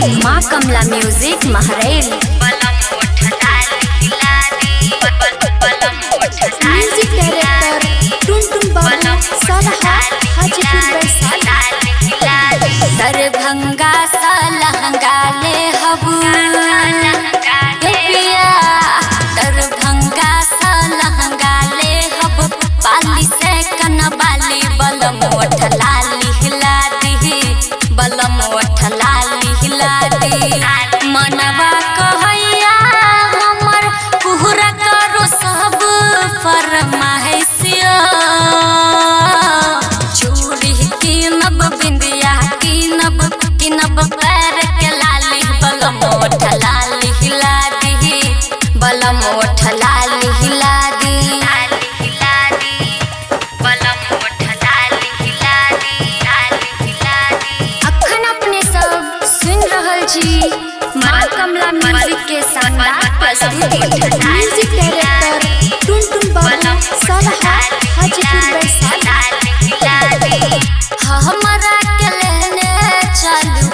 माँ कमला म्यूजिक महरेल music director Tuntun Babu सालहा हाजीपुर बैसाखी दरभंगा सालहंगा ले हबू पिया दरभंगा सालहंगा ले हबू पाली से कनबाली बलम उठला लिहला दी बलम उठला लिहला दी मनवा कहैया हमर पूरा करो सब फरमाइशिया चूड़ी किनब बिंदिया किनब किनब पैर के लाली बलम उठला लिहला दी बलम उठला लिहला माँ कमला म्यूजिक के शानदार प्रस्तुति म्यूजिक डायरेक्टर टुनटुन बाबू सालहा हाजीपुर बैसाखी हमरा के लेने चलू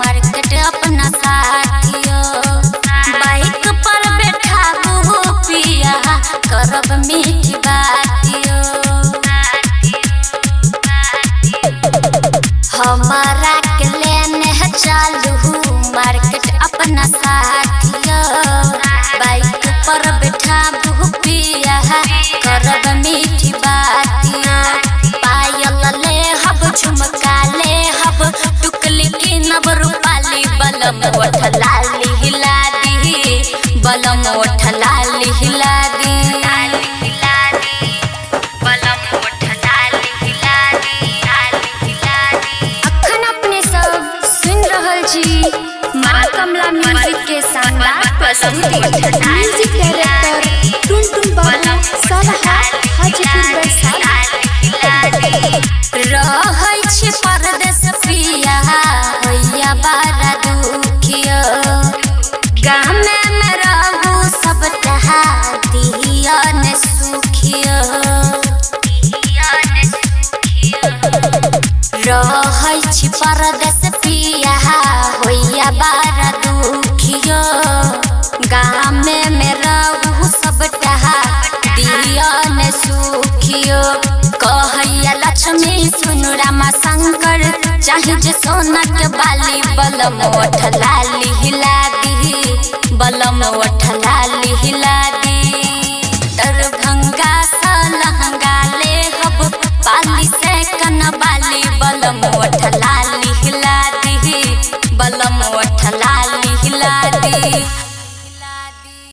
मार्केट अपना साथियो बाइक पर बैठाबू पिया करब मीठी बातियो हमरा के लेने चलू मार्केट अपना साथियो बाइक पर बैठा पिया करब मीठी बातिया पायल ले हब झुमका ले हब टुकली किनब रूपाली बलम उठला लिहला दी बलम उठला लिहला दी माँ कमला म्यूजिक के शानदार प्रस्तुति म्यूजिक डायरेक्टर टुनटुन बाबू सालहा हाजीपुर बैसाखी रहै छी परदेस पिया होइया बड़ा दुखिया गाम में रहू सब कहा दिया ने सुखिया रहै छी परदेस पिया होइया बड़ा दुखियो गाम में रहू सब टहा दिया ने सुखियो कहैया लक्ष्मी सुन राम शंकर चाहे जे सोना के बाली बलम उठला लिहला दी बलम उठला लिहला दी दरभंगा सालहंगा ले हब पाली से कनबाली बलम उठला